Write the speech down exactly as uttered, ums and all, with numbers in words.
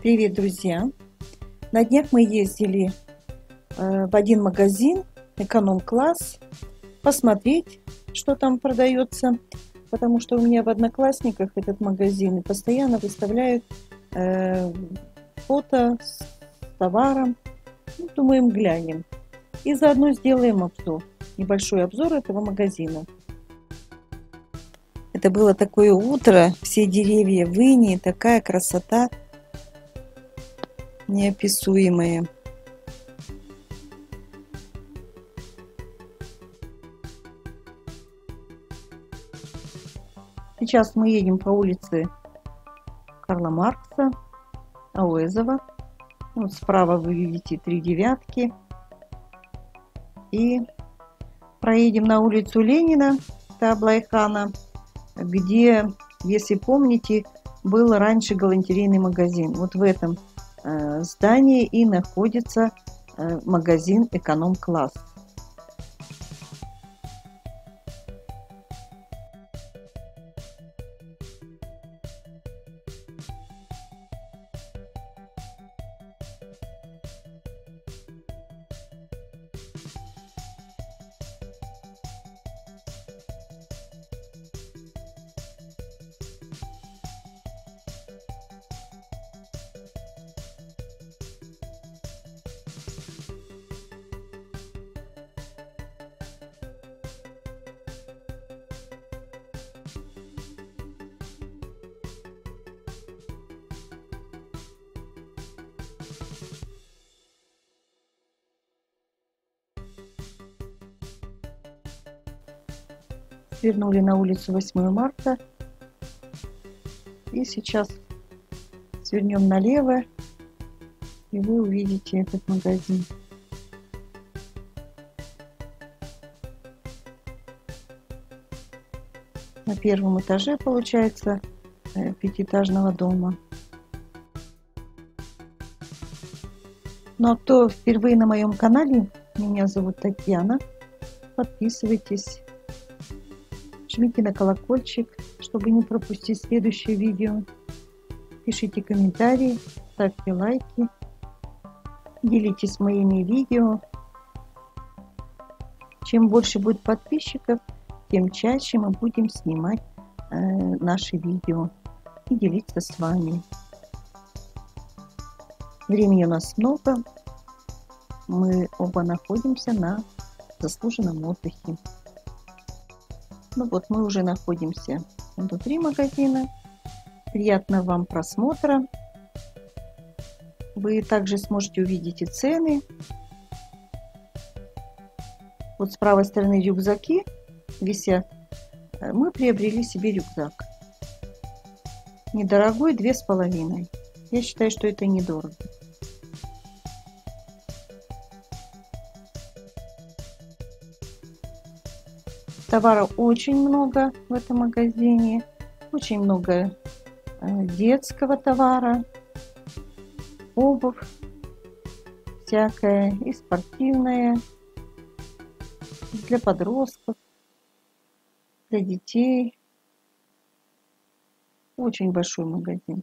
Привет, друзья! На днях мы ездили в один магазин, эконом-класс, посмотреть, что там продается, потому что у меня в одноклассниках этот магазин и постоянно выставляют фото с товаром. Ну, думаем, глянем. И заодно сделаем обзор, небольшой обзор этого магазина. Это было такое утро, все деревья в инее, такая красота неописуемая. Сейчас мы едем по улице Карла Маркса, Ауэзова. Вот справа вы видите три девятки. И проедем на улицу Ленина, Тааблайхана, где, если помните, был раньше галантерейный магазин. Вот в этом здании и находится магазин «Эконом-класс». Свернули на улицу восьмое марта. И сейчас свернем налево, и вы увидите этот магазин. На первом этаже, получается, пятиэтажного дома. Ну а кто впервые на моем канале, меня зовут Татьяна, подписывайтесь. Жмите на колокольчик, чтобы не пропустить следующее видео. Пишите комментарии, ставьте лайки, делитесь моими видео. Чем больше будет подписчиков, тем чаще мы будем снимать э, наши видео и делиться с вами. Времени у нас много. Мы оба находимся на заслуженном отдыхе. Ну вот мы уже находимся внутри магазина. Приятного вам просмотра. Вы также сможете увидеть и цены. Вот с правой стороны рюкзаки висят. Мы приобрели себе рюкзак. Недорогой, две с половиной. Я считаю, что это недорого. Товара очень много в этом магазине, очень много детского товара, обувь всякая и спортивная, для подростков, для детей. Очень большой магазин.